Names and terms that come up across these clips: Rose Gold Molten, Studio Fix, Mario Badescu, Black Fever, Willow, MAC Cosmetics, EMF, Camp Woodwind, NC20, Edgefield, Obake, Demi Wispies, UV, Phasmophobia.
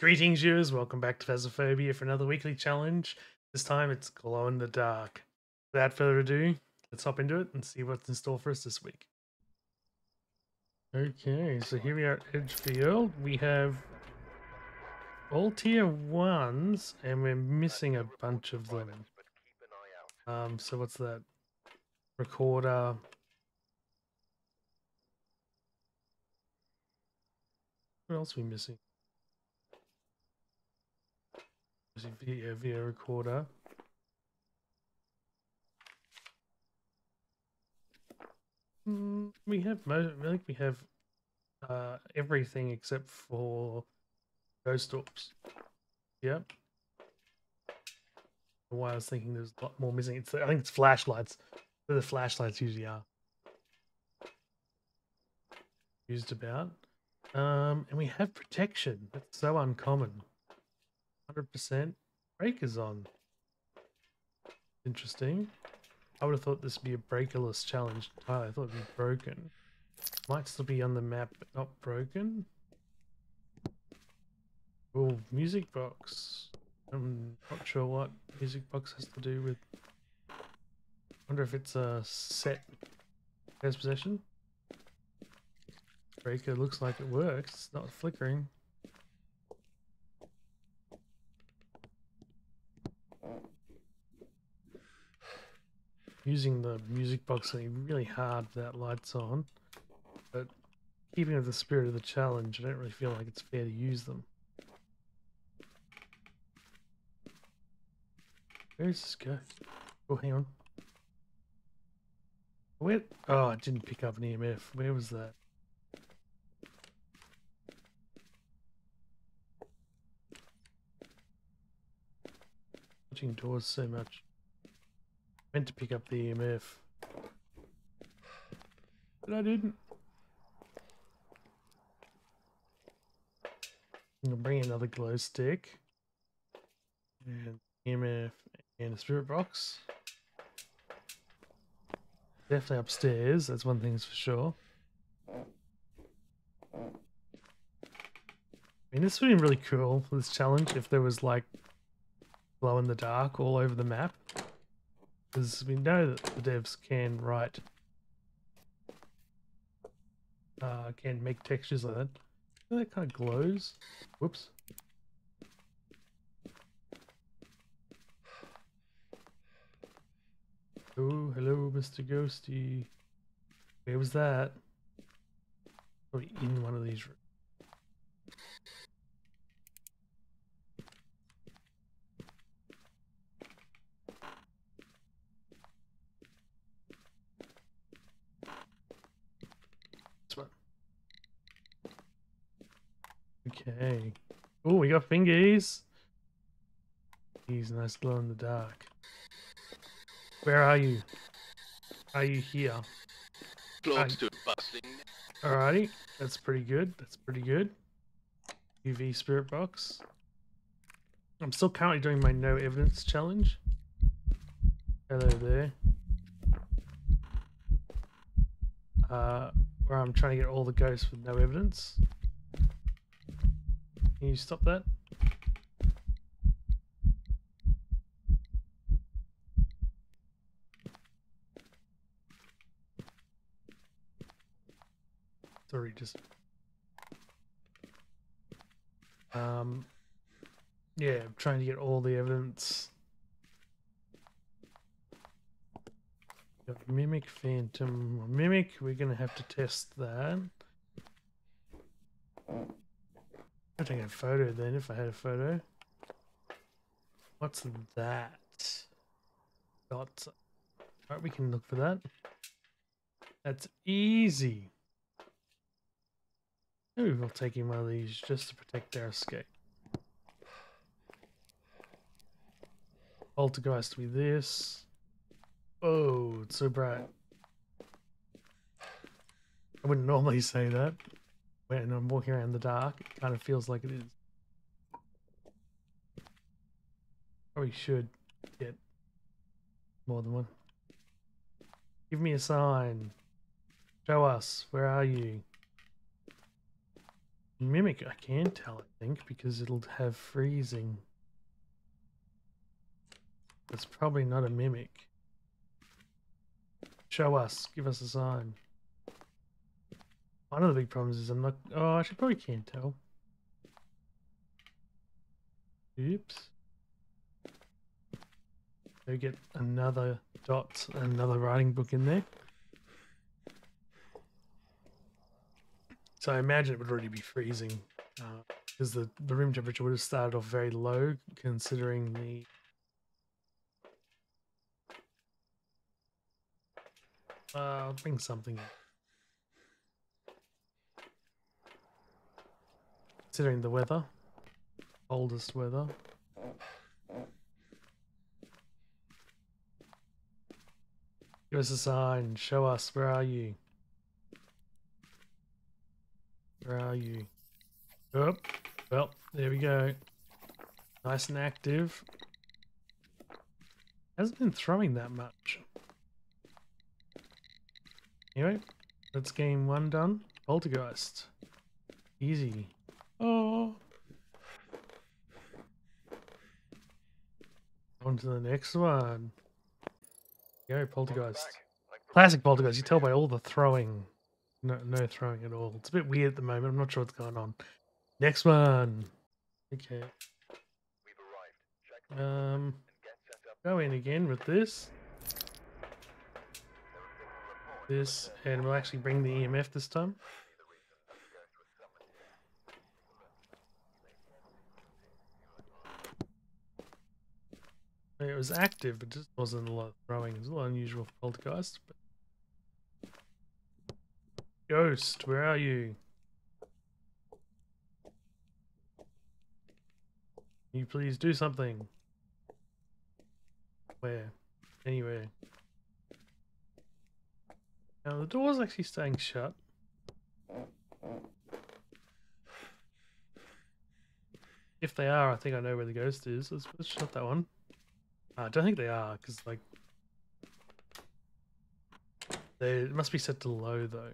Greetings, viewers. Welcome back to Phasmophobia for another weekly challenge. This time it's glow in the dark. Without further ado, let's hop into it and see what's in store for us this week. Okay, so here we are at Edgefield. We have all tier 1s and we're missing a bunch of them. So what's that? Recorder. What else are we missing? Video recorder. We have everything except for ghost orbs. Yep. Why I was thinking there's a lot more missing. I think it's flashlights. Where the flashlights usually are used about. And we have protection. That's so uncommon. 100% breakers on. Interesting. I would have thought this would be a breakerless challenge. Oh, I thought it'd be broken. Might still be on the map, but not broken. Oh, music box. I'm not sure what music box has to do with. I wonder if it's a set first possession. Breaker looks like it works. It's not flickering. Using the music box is really hard without lights on, but keeping with the spirit of the challenge, I don't really feel like it's fair to use them. Where's this go? Oh, hang on. Where? Oh, I didn't pick up an EMF. Where was that? Watching doors so much. Meant to pick up the EMF, but I didn't. I'm gonna bring another glow stick and EMF and a spirit box. Definitely upstairs. That's one thing's for sure. I mean, this would be really cool for this challenge if there was like glow in the dark all over the map. Because we know that the devs can write, can make textures like that. You know, that kind of glows. Whoops. Oh, hello, Mr. Ghosty. Where was that? Probably in one of these rooms. Okay. Oh, we got fingies. He's nice glow in the dark. Where are you? Are you here? Close to busting. Alrighty, that's pretty good. That's pretty good. UV spirit box. I'm still currently doing my no evidence challenge. Hello there. Where I'm trying to get all the ghosts with no evidence. Can you stop that? Sorry, just yeah, I'm trying to get all the evidence. Got mimic, phantom, mimic. We're gonna have to test that. I'm taking a photo then, if I had a photo. What's that? Dots. Alright, we can look for that. That's easy. Maybe we'll take in one of these just to protect our escape. Poltergeist with this. Oh, it's so bright. I wouldn't normally say that. When I'm walking around in the dark, it kind of feels like it is. Probably should get more than one. Give me a sign. Show us. Where are you? Mimic, I can tell, I think, because it'll have freezing. It's probably not a mimic. Show us, give us a sign. One of the big problems is I'm not... Oh, I should probably can't tell. Oops. Go get another dot, another writing book in there. So I imagine it would already be freezing because the room temperature would have started off very low considering the... I'll bring something in. Considering the weather, coldest weather. Give us a sign, show us, where are you? Where are you? Oh, well, there we go. Nice and active. Hasn't been throwing that much. Anyway, that's game one done. Poltergeist. Easy. Oh. On to the next one. Go, Poltergeist. Classic Poltergeist. You tell by all the throwing. No throwing at all. It's a bit weird at the moment. I'm not sure what's going on. Next one. Okay. Go in again with this. This, and we'll actually bring the EMF this time. It was active, but just wasn't a lot of throwing. It was a little unusual for Poltergeist, but... Ghost, where are you? Can you please do something? Where? Anywhere. Now the door's actually staying shut. If they are, I think I know where the ghost is. Let's shut that one. I don't think they are, because like... They must be set to low though.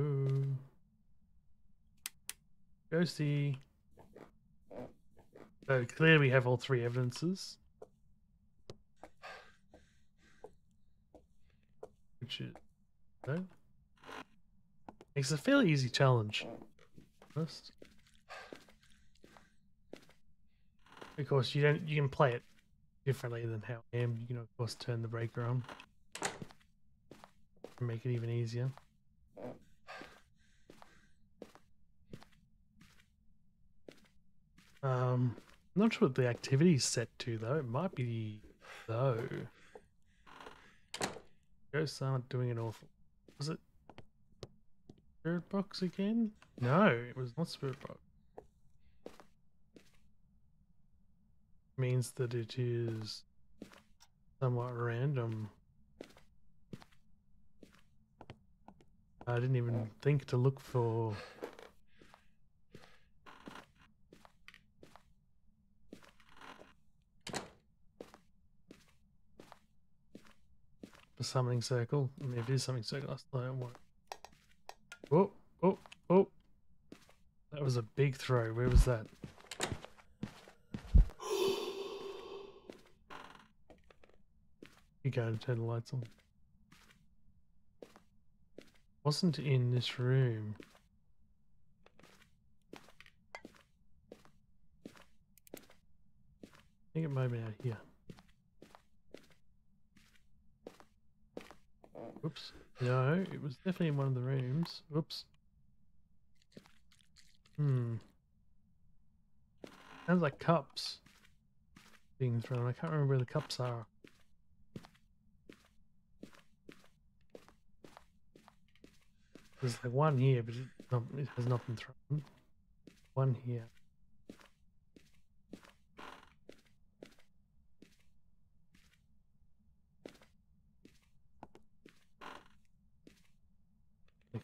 Ooh. Ghosty. So clearly we have all three evidences. Which is no. It's a fairly easy challenge. First. Of course you can play it differently than how I am. You can of course turn the breaker on. And make it even easier. I'm not sure what the activity is set to though. It might be though. Ghosts aren't doing an awful. Was it Spirit Box again? No, it was not Spirit Box. Means that it is somewhat random. I didn't even think to look for. A summoning circle. I mean, if it is something circle, I still don't want it. Oh, oh, oh. That was a big throw. Where was that? You go and turn the lights on. Wasn't in this room. I think it might be out here. Oops. No, it was definitely in one of the rooms. Oops. Sounds like cups being thrown. I can't remember where the cups are. There's like one here, but it has not been thrown. One here.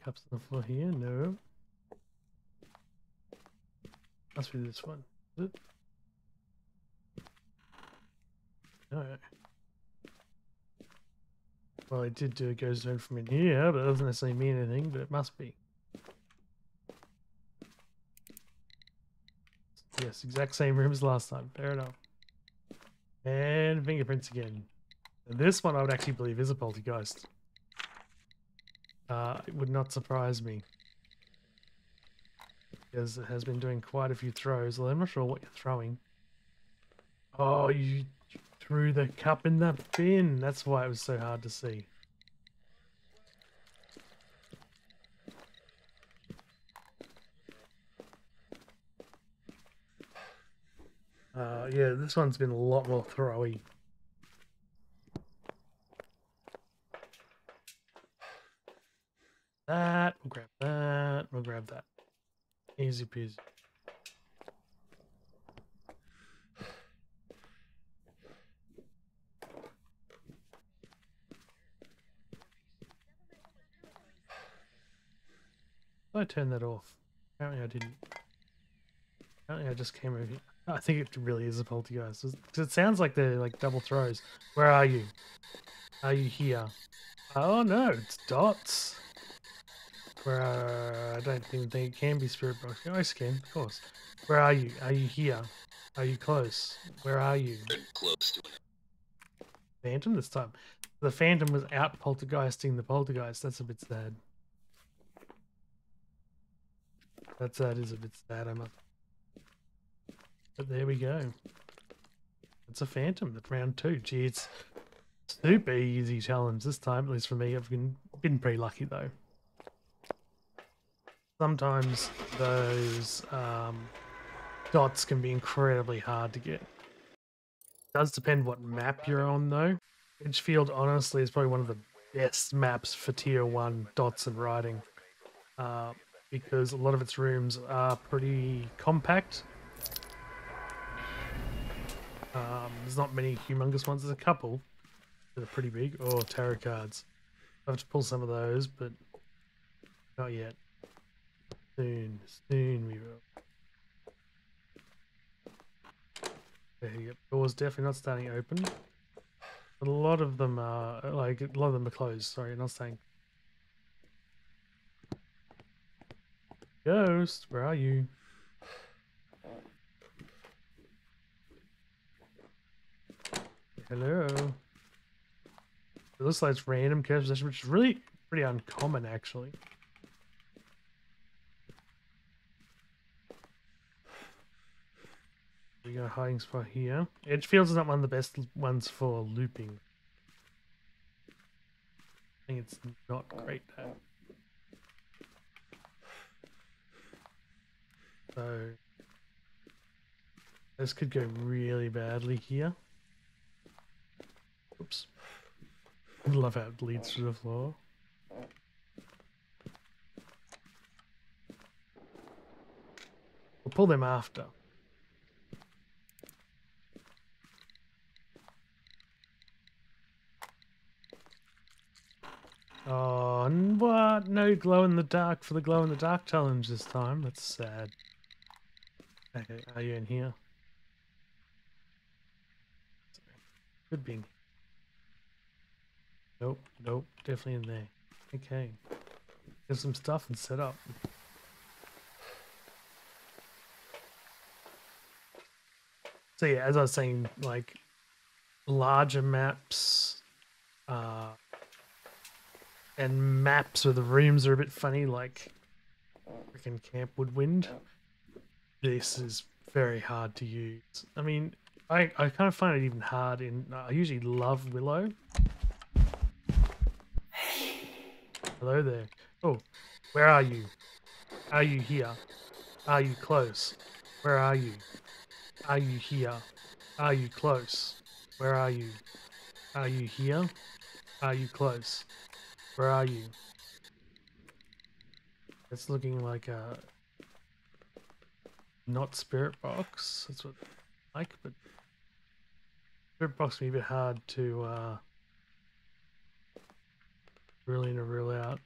Cups on the floor here? No. Must be this one. Is it? No. Well, I did do a ghost zone from in here, but it doesn't necessarily mean anything, but it must be. Yes, exact same room as last time. Fair enough. And fingerprints again. And this one I would actually believe is a poltergeist. It would not surprise me. Because it has been doing quite a few throws, although I'm not sure what you're throwing. Oh, you threw the cup in that bin. That's why it was so hard to see. Yeah, this one's been a lot more throwy. That, we'll grab that, we'll grab that. Easy peasy. Did I turn that off? Apparently I didn't. Apparently I just came over here. I think it really is a poltergeist. Because it sounds like they're like double throws. Where are you? Are you here? Oh no, it's dots. Where are, I don't even think it can be spirit box. Oh, it can, of course. Where are you? Are you here? Are you close? Where are you? Close to it. Phantom this time. The phantom was out poltergeisting the poltergeist. That's a bit sad. That is a bit sad, I must. But there we go. It's a phantom. That's round two. Gee, it's super easy challenge this time, at least for me. I've been pretty lucky though. Sometimes those dots can be incredibly hard to get. It does depend what map you're on though. Edgefield honestly is probably one of the best maps for tier 1 dots and writing. Because a lot of its rooms are pretty compact. There's not many humongous ones. There's a couple that are pretty big. Oh, tarot cards. I have to pull some of those, but not yet. Soon, soon we will. There you go. Door's definitely not staying open. But a lot of them are like a lot of them are closed. Sorry, not staying. Ghost, where are you? Hello. It looks like it's random curse possession, which is really pretty uncommon actually. We got a hiding spot here. Edgefields is not one of the best ones for looping. I think it's not great though. So this could go really badly here. Oops. I love how it bleeds through the floor. We'll pull them after. Oh, and what? No glow in the dark for the glow in the dark challenge this time. That's sad. Okay, are you in here? Could be in here. Nope, nope, definitely in there. Okay. Get some stuff and set up. So yeah, as I was saying, like larger maps, and maps where the rooms are a bit funny, like freaking Camp Woodwind. This is very hard to use. I mean, I kind of find it even hard in, I usually love Willow. Hello there. Oh, where are you? Are you here? Are you close? Where are you? Are you here? Are you close? Where are you? Are you here? Are you close? Where are you? It's looking like a not spirit box. That's what I like, but spirit box would be a bit hard to really in a rule out.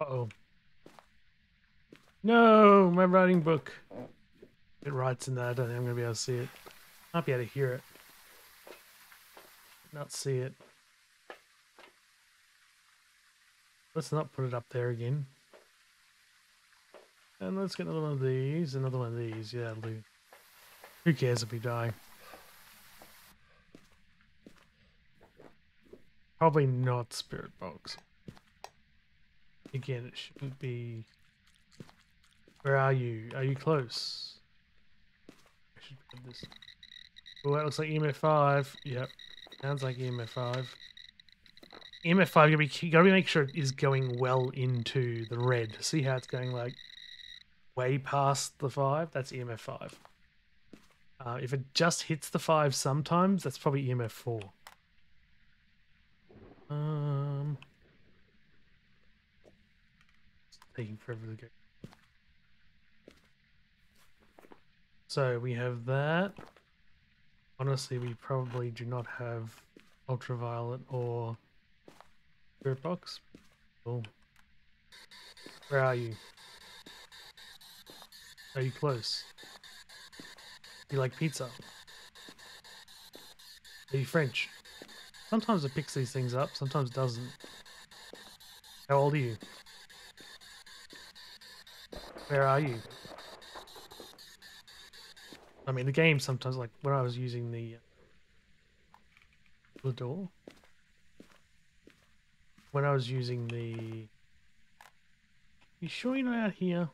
Uh-oh. No, my writing book. It writes in that. I don't think I'm going to be able to see it. Might be able to hear it. not see it. Let's not put it up there again. And let's get another one of these, another one of these. Yeah, that'll do. Who cares if we die? Probably not spirit box. Again, it shouldn't be. Where are you? Are you close? I should put this. Oh, that looks like EMF 5. Yep, sounds like EMF 5. EMF 5, you gotta make sure it is going well into the red. See how it's going, like way past the 5. That's EMF 5. If it just hits the 5 sometimes, that's probably EMF 4. It's taking forever to go. So we have that. Honestly, we probably do not have ultraviolet or spirit box. Cool. Where are you? Are you close? Do you like pizza? Are you French? Sometimes it picks these things up, sometimes it doesn't. How old are you? Where are you? I mean, the game sometimes, like when I was using the door, when I was using the, you sure you're not out here?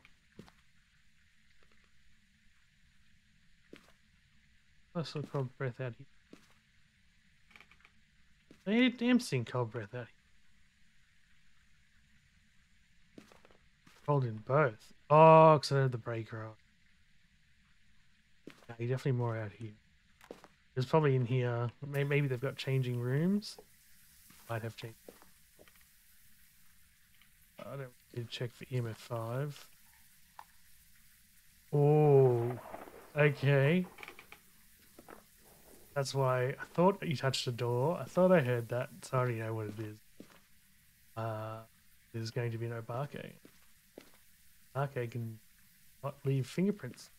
Nice little cold breath out here. They damn sing cold breath out here. Cold in both. Oh, because I had the breaker on. Yeah, you're definitely more out here. There's probably in here. Maybe they've got changing rooms. Might have changed. I don't need to check for EMF 5. Oh, okay. That's why I thought you touched a door. I thought I heard that. So I already know what it is. There's going to be no Obake. Obake can not leave fingerprints.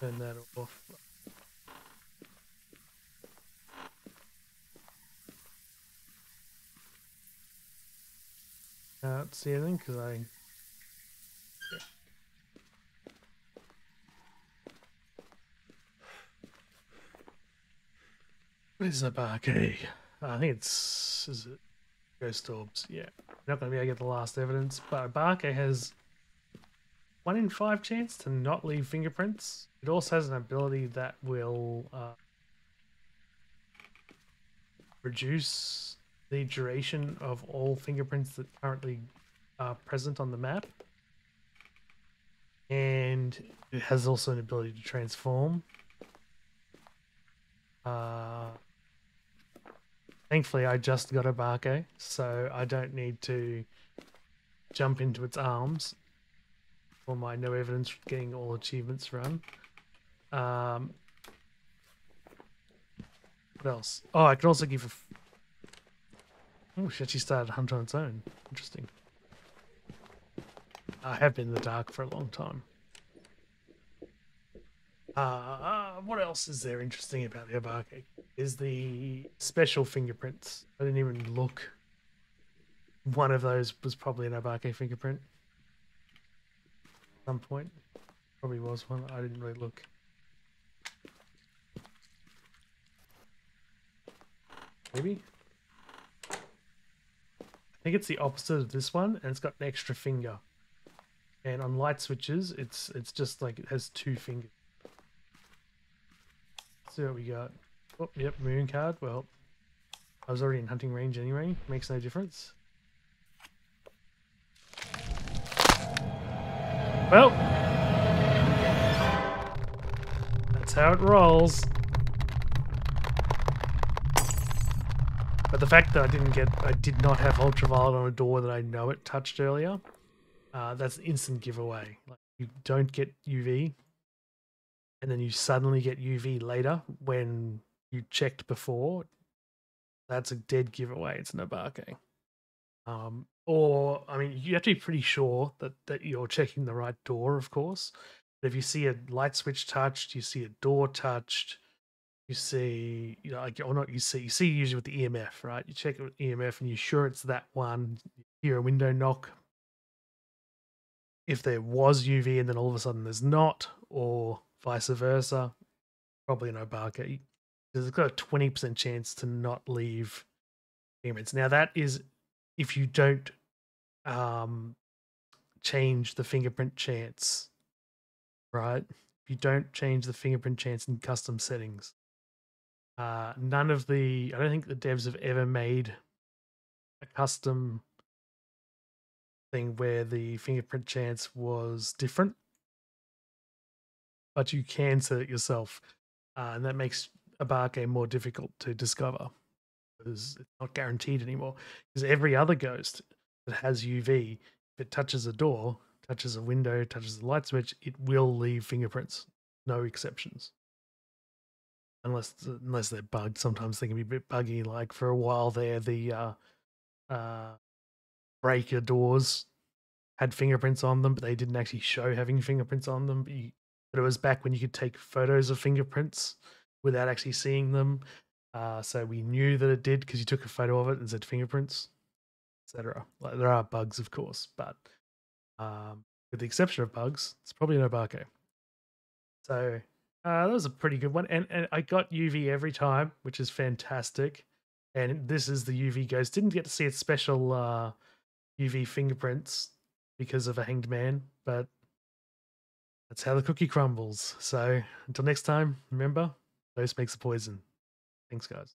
Turn that off. Can't see anything because I. What is Obake? I think it's, is it ghost orbs? Yeah. Not going to be able to get the last evidence, but Obake has 1 in 5 chance to not leave fingerprints. It also has an ability that will reduce the duration of all fingerprints that currently are present on the map. And it has also an ability to transform. Thankfully, I just got Obake, so I don't need to jump into its arms for my no evidence getting all achievements run. What else? Oh, I can also give a... Oh, shit, she started Hunt on its own. Interesting. I have been in the dark for a long time. What else is there interesting about the Obake? Is the special fingerprints. I didn't even look. One of those was probably an Obake fingerprint. At some point. Probably was one. I didn't really look. Maybe? I think it's the opposite of this one, and it's got an extra finger. And on light switches, it's just like it has 2 fingers. See what we got. Oh, yep, moon card. Well, I was already in hunting range anyway. Makes no difference. Well, that's how it rolls. But the fact that I did not have ultraviolet on a door that I know it touched earlier, that's an instant giveaway. Like, you don't get UV. And then you suddenly get UV later when you checked before. That's a dead giveaway. It's an Obake. Or, I mean, you have to be pretty sure that you're checking the right door, of course. But if you see a light switch touched, you see a door touched, You see, you know, like, or not, you see usually with the EMF, right? You check it with EMF and you're sure it's that one. You hear a window knock. If there was UV and then all of a sudden there's not, or vice versa, probably an Obake. There's got a 20% chance to not leave humans. Now that is if you don't change the fingerprint chance, right? If you don't change the fingerprint chance in custom settings. None of the, I don't think the devs have ever made a custom thing where the fingerprint chance was different, but you can set it yourself, and that makes Obake more difficult to discover because it's not guaranteed anymore. Because every other ghost that has UV, if it touches a door, touches a window, touches a light switch, it will leave fingerprints. No exceptions. Unless they're bugged. Sometimes they can be a bit buggy. Like for a while there, the breaker doors had fingerprints on them, but they didn't actually show having fingerprints on them. But it was back when you could take photos of fingerprints without actually seeing them. So we knew that it did because you took a photo of it and said fingerprints, etc. Like there are bugs, of course, but with the exception of bugs, it's probably an Obake. So that was a pretty good one, and I got UV every time, which is fantastic. And this is the UV ghost. Didn't get to see its special UV fingerprints because of a hanged man, but that's how the cookie crumbles. So until next time, remember, ghost makes the poison. Thanks, guys.